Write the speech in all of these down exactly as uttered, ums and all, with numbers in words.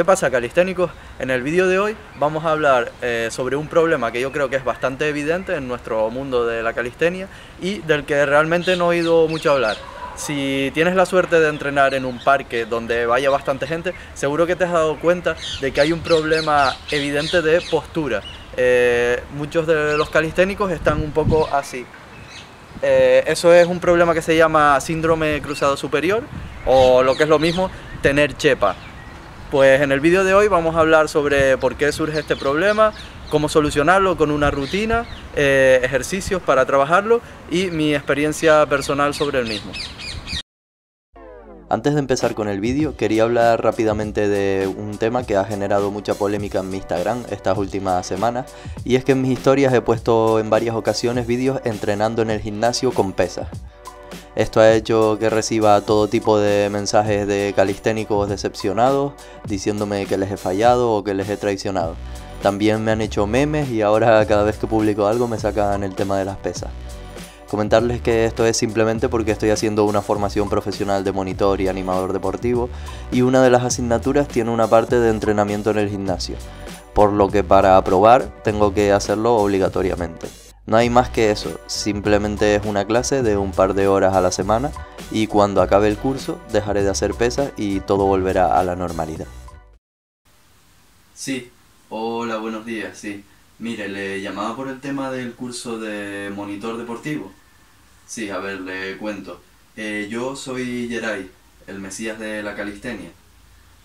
¿Qué pasa, calisténicos? En el vídeo de hoy vamos a hablar eh, sobre un problema que yo creo que es bastante evidente en nuestro mundo de la calistenia y del que realmente no he oído mucho hablar. Si tienes la suerte de entrenar en un parque donde vaya bastante gente, seguro que te has dado cuenta de que hay un problema evidente de postura. Eh, muchos de los calisténicos están un poco así. Eh, eso es un problema que se llama síndrome cruzado superior, o lo que es lo mismo, tener chepa. Pues en el vídeo de hoy vamos a hablar sobre por qué surge este problema, cómo solucionarlo con una rutina, eh, ejercicios para trabajarlo y mi experiencia personal sobre el mismo. Antes de empezar con el vídeo, quería hablar rápidamente de un tema que ha generado mucha polémica en mi Instagram estas últimas semanas, y es que en mis historias he puesto en varias ocasiones vídeos entrenando en el gimnasio con pesas. Esto ha hecho que reciba todo tipo de mensajes de calisténicos decepcionados, diciéndome que les he fallado o que les he traicionado. También me han hecho memes y ahora cada vez que publico algo me sacan el tema de las pesas. Comentarles que esto es simplemente porque estoy haciendo una formación profesional de monitor y animador deportivo, y una de las asignaturas tiene una parte de entrenamiento en el gimnasio, por lo que para aprobar tengo que hacerlo obligatoriamente. No hay más que eso, simplemente es una clase de un par de horas a la semana y cuando acabe el curso dejaré de hacer pesas y todo volverá a la normalidad. Sí, hola, buenos días, sí. Mire, le llamaba por el tema del curso de monitor deportivo. Sí, a ver, le cuento. Eh, yo soy Yerai, el mesías de la calistenia.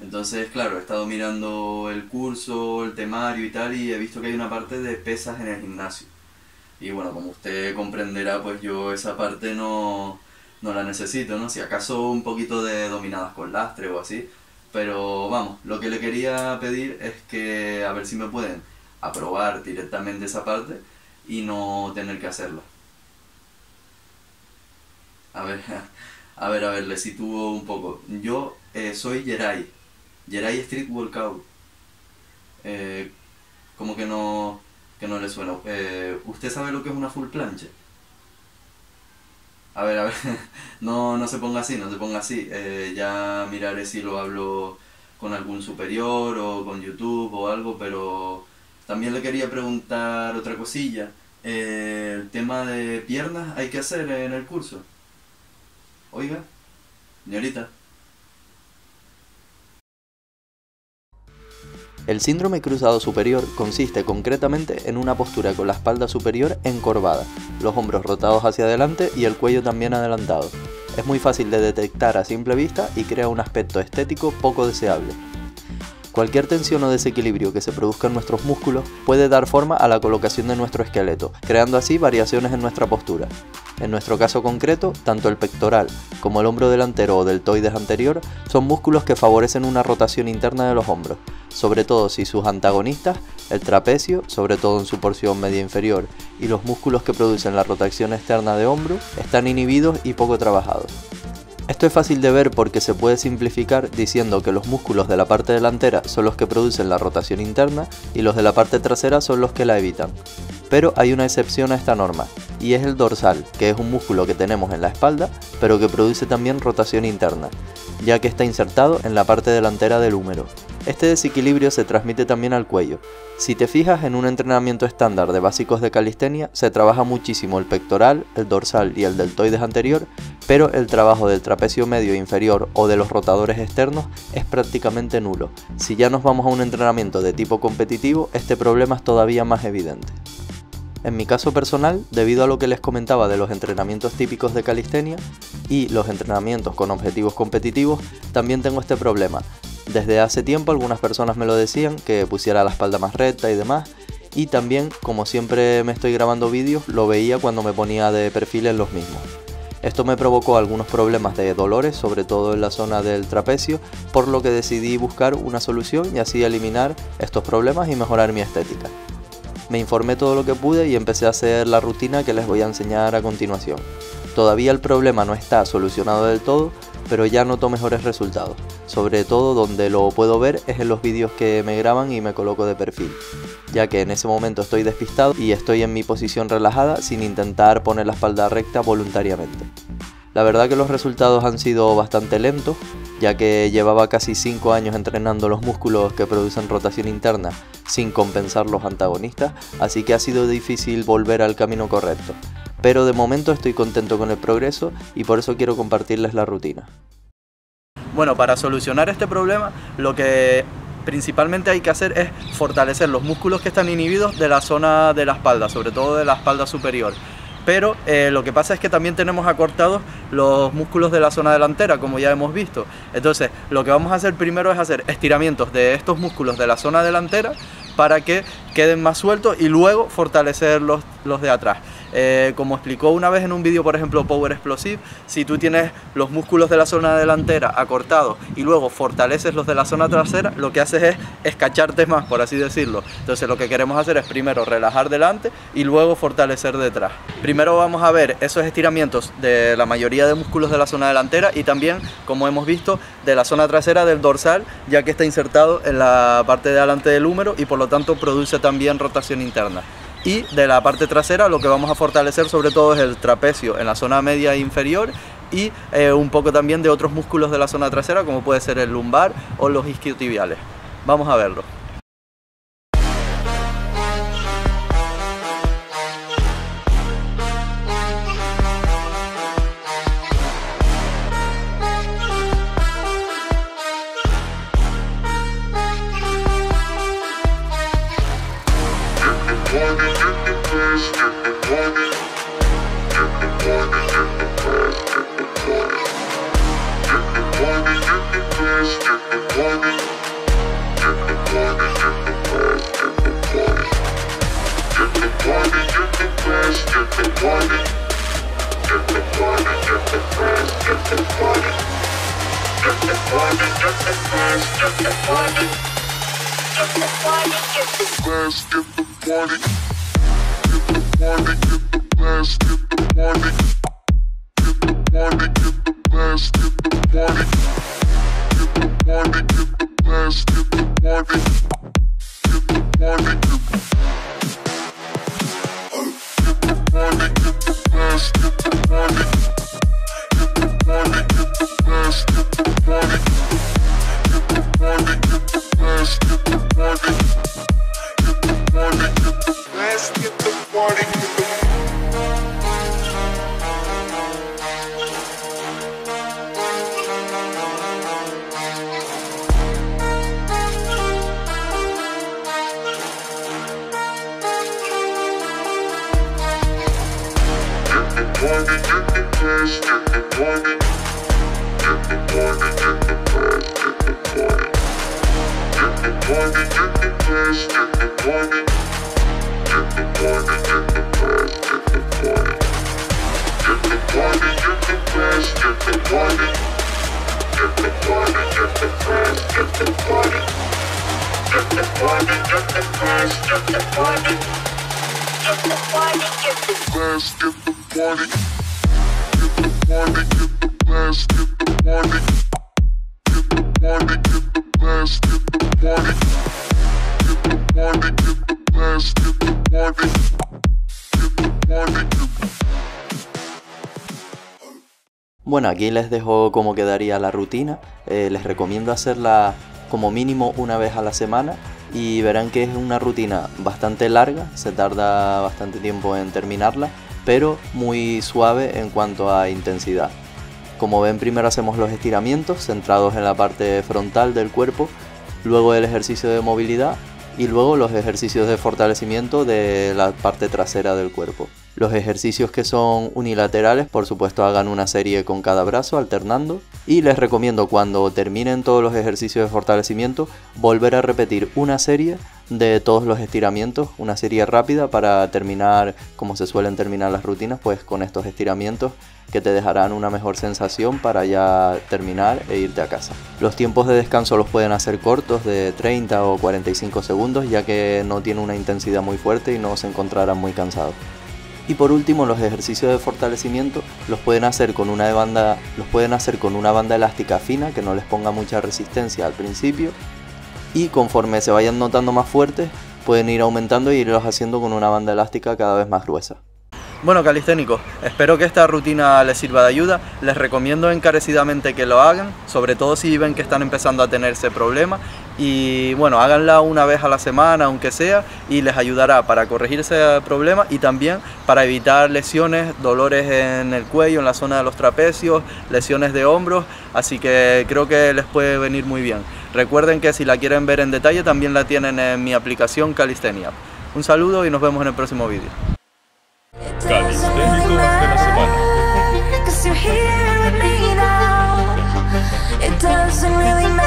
Entonces, claro, he estado mirando el curso, el temario y tal, y he visto que hay una parte de pesas en el gimnasio. Y bueno, como usted comprenderá, pues yo esa parte no, no la necesito, ¿no? Si acaso un poquito de dominadas con lastre o así. Pero vamos, lo que le quería pedir es que a ver si me pueden aprobar directamente esa parte y no tener que hacerla. A ver, a ver, a ver, le sitúo un poco. Yo eh, soy Yerai, Yerai Street Workout. Eh, como que no, que no le suena. Eh, ¿Usted sabe lo que es una full planche? A ver, a ver, no, no se ponga así, no se ponga así. Eh, ya miraré si lo hablo con algún superior o con YouTube o algo, pero también le quería preguntar otra cosilla. Eh, ¿el tema de piernas hay que hacer en el curso? Oiga, señorita. El síndrome cruzado superior consiste concretamente en una postura con la espalda superior encorvada, los hombros rotados hacia adelante y el cuello también adelantado. Es muy fácil de detectar a simple vista y crea un aspecto estético poco deseable. Cualquier tensión o desequilibrio que se produzca en nuestros músculos puede dar forma a la colocación de nuestro esqueleto, creando así variaciones en nuestra postura. En nuestro caso concreto, tanto el pectoral como el hombro delantero o deltoides anterior son músculos que favorecen una rotación interna de los hombros, sobre todo si sus antagonistas, el trapecio, sobre todo en su porción media inferior, y los músculos que producen la rotación externa de hombro, están inhibidos y poco trabajados. Esto es fácil de ver porque se puede simplificar diciendo que los músculos de la parte delantera son los que producen la rotación interna y los de la parte trasera son los que la evitan. Pero hay una excepción a esta norma, y es el dorsal, que es un músculo que tenemos en la espalda, pero que produce también rotación interna, ya que está insertado en la parte delantera del húmero. Este desequilibrio se transmite también al cuello. Si te fijas en un entrenamiento estándar de básicos de calistenia, se trabaja muchísimo el pectoral, el dorsal y el deltoides anterior, pero el trabajo del trapecio medio inferior o de los rotadores externos es prácticamente nulo. Si ya nos vamos a un entrenamiento de tipo competitivo, este problema es todavía más evidente. En mi caso personal, debido a lo que les comentaba de los entrenamientos típicos de calistenia y los entrenamientos con objetivos competitivos, también tengo este problema. Desde hace tiempo algunas personas me lo decían, que pusiera la espalda más recta y demás, y también, como siempre me estoy grabando vídeos, lo veía cuando me ponía de perfil en los mismos. Esto me provocó algunos problemas de dolores, sobre todo en la zona del trapecio, por lo que decidí buscar una solución y así eliminar estos problemas y mejorar mi estética. Me informé todo lo que pude y empecé a hacer la rutina que les voy a enseñar a continuación. Todavía el problema no está solucionado del todo, pero ya noto mejores resultados. Sobre todo donde lo puedo ver es en los vídeos que me graban y me coloco de perfil, ya que en ese momento estoy despistado y estoy en mi posición relajada sin intentar poner la espalda recta voluntariamente. La verdad que los resultados han sido bastante lentos, ya que llevaba casi cinco años entrenando los músculos que producen rotación interna sin compensar los antagonistas, así que ha sido difícil volver al camino correcto. Pero de momento estoy contento con el progreso y por eso quiero compartirles la rutina. Bueno, para solucionar este problema, lo que principalmente hay que hacer es fortalecer los músculos que están inhibidos de la zona de la espalda, sobre todo de la espalda superior. Pero eh, lo que pasa es que también tenemos acortados los músculos de la zona delantera, como ya hemos visto. Entonces, lo que vamos a hacer primero es hacer estiramientos de estos músculos de la zona delantera para que queden más sueltos y luego fortalecer los, los de atrás. Eh, como explicó una vez en un vídeo, por ejemplo, Power Explosive, si tú tienes los músculos de la zona delantera acortados y luego fortaleces los de la zona trasera, lo que haces es escacharte más, por así decirlo. Entonces lo que queremos hacer es primero relajar delante y luego fortalecer detrás. Primero vamos a ver esos estiramientos de la mayoría de músculos de la zona delantera y también, como hemos visto, de la zona trasera del dorsal, ya que está insertado en la parte de delante del húmero y por lo tanto produce también rotación interna. Y de la parte trasera lo que vamos a fortalecer sobre todo es el trapecio en la zona media e inferior y eh, un poco también de otros músculos de la zona trasera como puede ser el lumbar o los isquiotibiales. Vamos a verlo. Bueno, aquí les dejo cómo quedaría la rutina. Eh, les recomiendo hacerla como mínimo una vez a la semana y verán que es una rutina bastante larga, se tarda bastante tiempo en terminarla, pero muy suave en cuanto a intensidad. Como ven, primero hacemos los estiramientos centrados en la parte frontal del cuerpo, luego el ejercicio de movilidad y luego los ejercicios de fortalecimiento de la parte trasera del cuerpo. Los ejercicios que son unilaterales, por supuesto, hagan una serie con cada brazo alternando, y les recomiendo cuando terminen todos los ejercicios de fortalecimiento volver a repetir una serie de todos los estiramientos, una serie rápida para terminar como se suelen terminar las rutinas, pues con estos estiramientos que te dejarán una mejor sensación para ya terminar e irte a casa. Los tiempos de descanso los pueden hacer cortos, de treinta o cuarenta y cinco segundos, ya que no tiene una intensidad muy fuerte y no se encontrarán muy cansados. Y por último, los ejercicios de fortalecimiento los pueden hacer con una banda, los pueden hacer con una banda elástica fina que no les ponga mucha resistencia al principio, y conforme se vayan notando más fuertes pueden ir aumentando y irlos haciendo con una banda elástica cada vez más gruesa. Bueno, calisténicos, espero que esta rutina les sirva de ayuda. Les recomiendo encarecidamente que lo hagan, sobre todo si ven que están empezando a tener ese problema. Y bueno, háganla una vez a la semana, aunque sea, y les ayudará para corregir ese problema y también para evitar lesiones, dolores en el cuello, en la zona de los trapecios, lesiones de hombros. Así que creo que les puede venir muy bien. Recuerden que si la quieren ver en detalle, también la tienen en mi aplicación Calistenia. Un saludo y nos vemos en el próximo vídeo. Calisténicos de la semana.